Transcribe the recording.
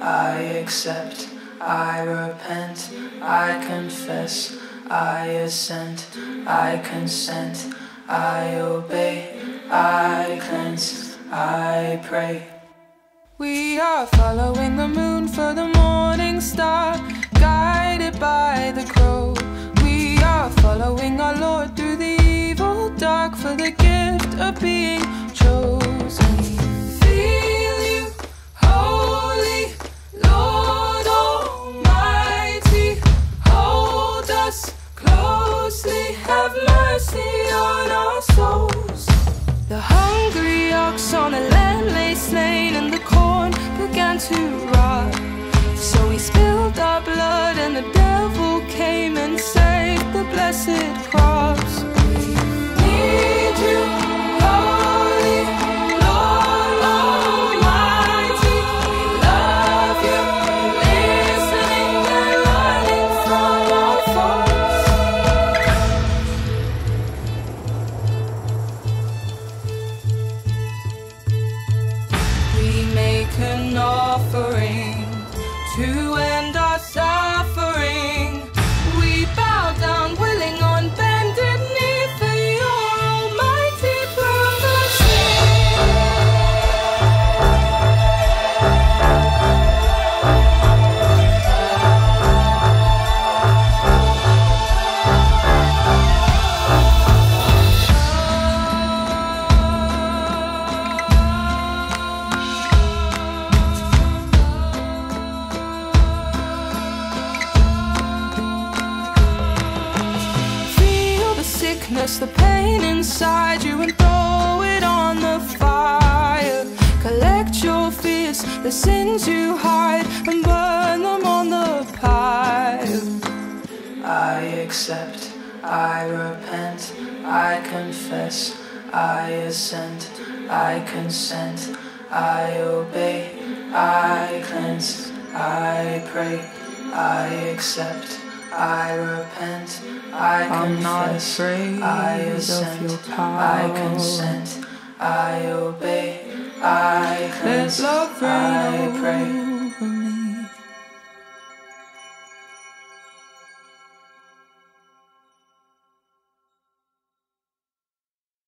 I accept, I repent, I confess, I assent, I consent, I obey, I cleanse, I pray. We are following the moon for the morning star, guided by the crow. We are following our Lord through the evil dark for the gift of being chosen. Have mercy on our souls. The hungry ox on a land lay slain, and the corn began to rot. So we spilled our blood, and the devil came and saved the blessed crops. We need you, Holy Lord Almighty. We love you, listening and learning from our faults. An offering to end our suffering. We bow down willing on bended knee for your almighty provision. The pain inside you and throw it on the fire. Collect your fears, the sins you hide, and burn them on the pyre. I accept, I repent, I confess, I assent, I consent, I obey, I cleanse, I pray. I accept, I repent, I confess, I assent, I consent, I obey, I cleanse, I pray.